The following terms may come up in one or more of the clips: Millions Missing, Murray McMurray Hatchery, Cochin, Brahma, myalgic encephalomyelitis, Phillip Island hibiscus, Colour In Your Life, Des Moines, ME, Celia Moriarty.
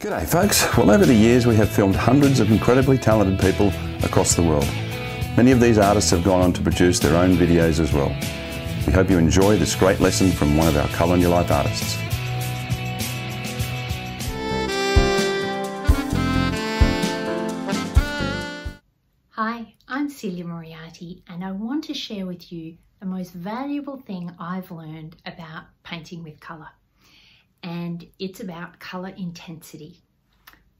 G'day folks, well over the years we have filmed hundreds of incredibly talented people across the world. Many of these artists have gone on to produce their own videos as well. We hope you enjoy this great lesson from one of our Colour In Your Life artists. Hi, I'm Celia Moriarty and I want to share with you the most valuable thing I've learned about painting with colour. And it's about colour intensity.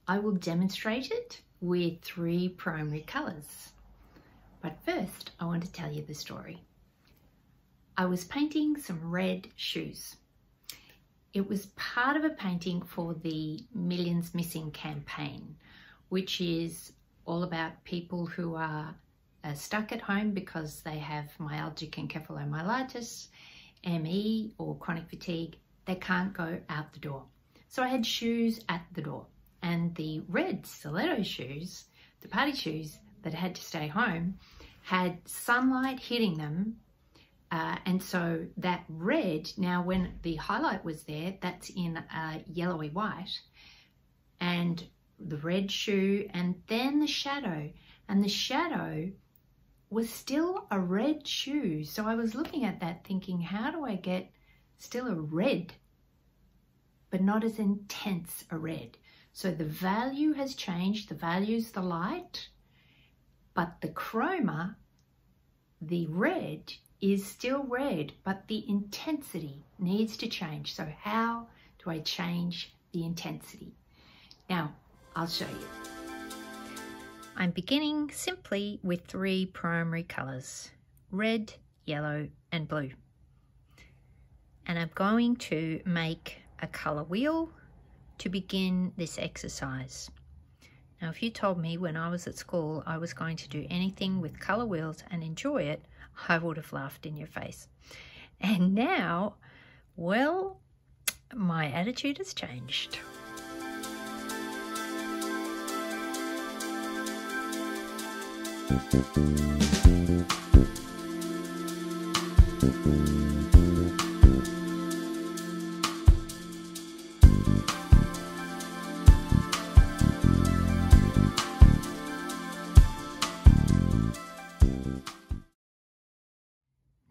I will demonstrate it with three primary colours. But first, I want to tell you the story. I was painting some red shoes. It was part of a painting for the Millions Missing campaign, which is all about people who are stuck at home because they have myalgic encephalomyelitis, ME, or chronic fatigue. They can't go out the door. So I had shoes at the door, and the red stiletto shoes, the party shoes that had to stay home, had sunlight hitting them. And so that red, now when the highlight was there, that's in a yellowy white, and the red shoe, and then the shadow, and the shadow was still a red shoe. So I was looking at that thinking, how do I get still a red, but not as intense a red? So the value has changed, the value's the light, but the chroma, the red, is still red, but the intensity needs to change. So how do I change the intensity? Now, I'll show you. I'm beginning simply with three primary colours, red, yellow, and blue. And I'm going to make a colour wheel to begin this exercise. Now, if you told me when I was at school I was going to do anything with colour wheels and enjoy it, I would have laughed in your face. And now, well, my attitude has changed.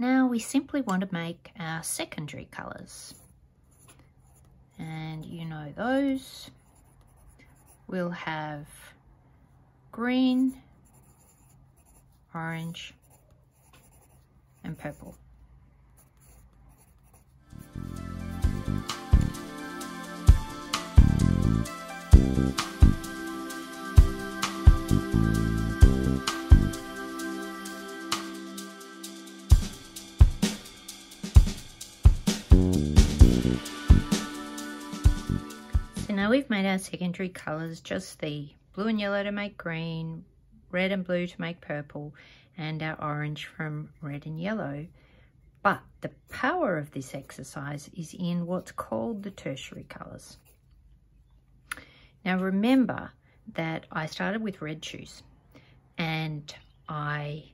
Now we simply want to make our secondary colours, and you know those. We'll have green, orange, and purple. Now we've made our secondary colours, just the blue and yellow to make green, red and blue to make purple, and our orange from red and yellow. But the power of this exercise is in what's called the tertiary colours. Now remember that I started with red shoes, and I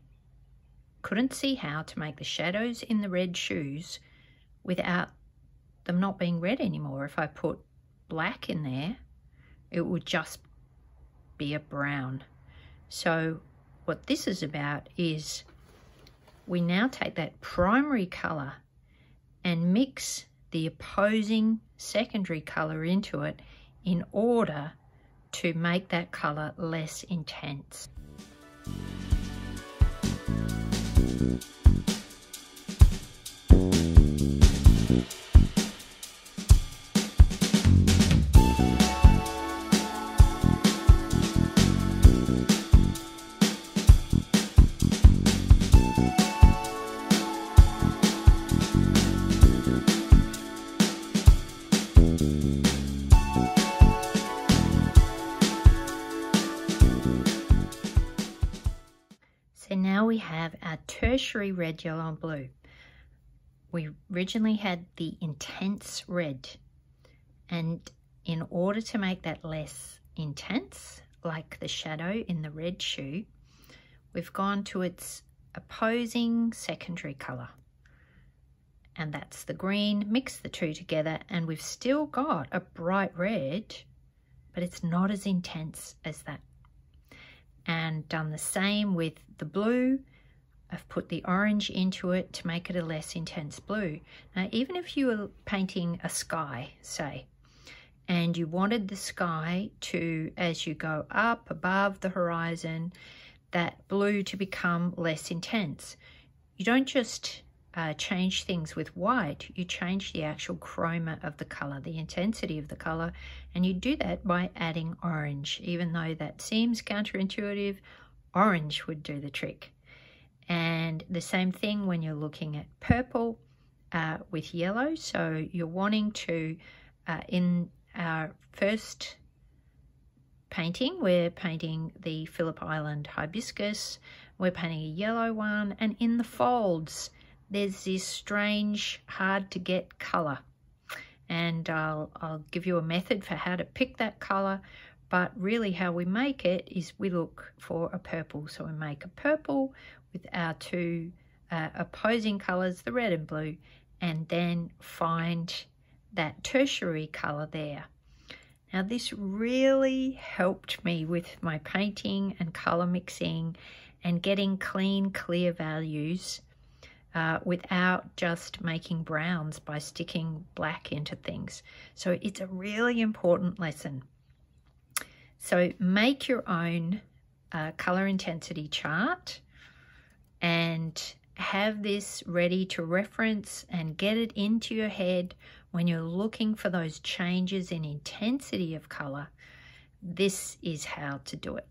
couldn't see how to make the shadows in the red shoes without them not being red anymore. If I put black in there, it would just be a brown. So what this is about is we now take that primary colour and mix the opposing secondary colour into it in order to make that colour less intense. Now we have our tertiary red, yellow, and blue. We originally had the intense red, and in order to make that less intense, like the shadow in the red shoe, we've gone to its opposing secondary colour, and that's the green. Mix the two together and we've still got a bright red, but it's not as intense as that. And done the same with the blue. I've put the orange into it to make it a less intense blue. Now, even if you were painting a sky, say, and you wanted the sky to, as you go up above the horizon, that blue to become less intense, you don't just change things with white, you change the actual chroma of the colour, the intensity of the colour, and you do that by adding orange. Even though that seems counterintuitive, orange would do the trick. And the same thing when you're looking at purple with yellow. So you're wanting to, in our first painting, we're painting the Phillip Island hibiscus, we're painting a yellow one, and in the folds there's this strange hard to get colour, and I'll give you a method for how to pick that colour, but really how we make it is we look for a purple. So we make a purple with our two opposing colours, the red and blue, and then find that tertiary colour there. Now this really helped me with my painting and colour mixing and getting clean, clear values without just making browns by sticking black into things. So it's a really important lesson. So make your own colour intensity chart and have this ready to reference and get it into your head when you're looking for those changes in intensity of colour. This is how to do it.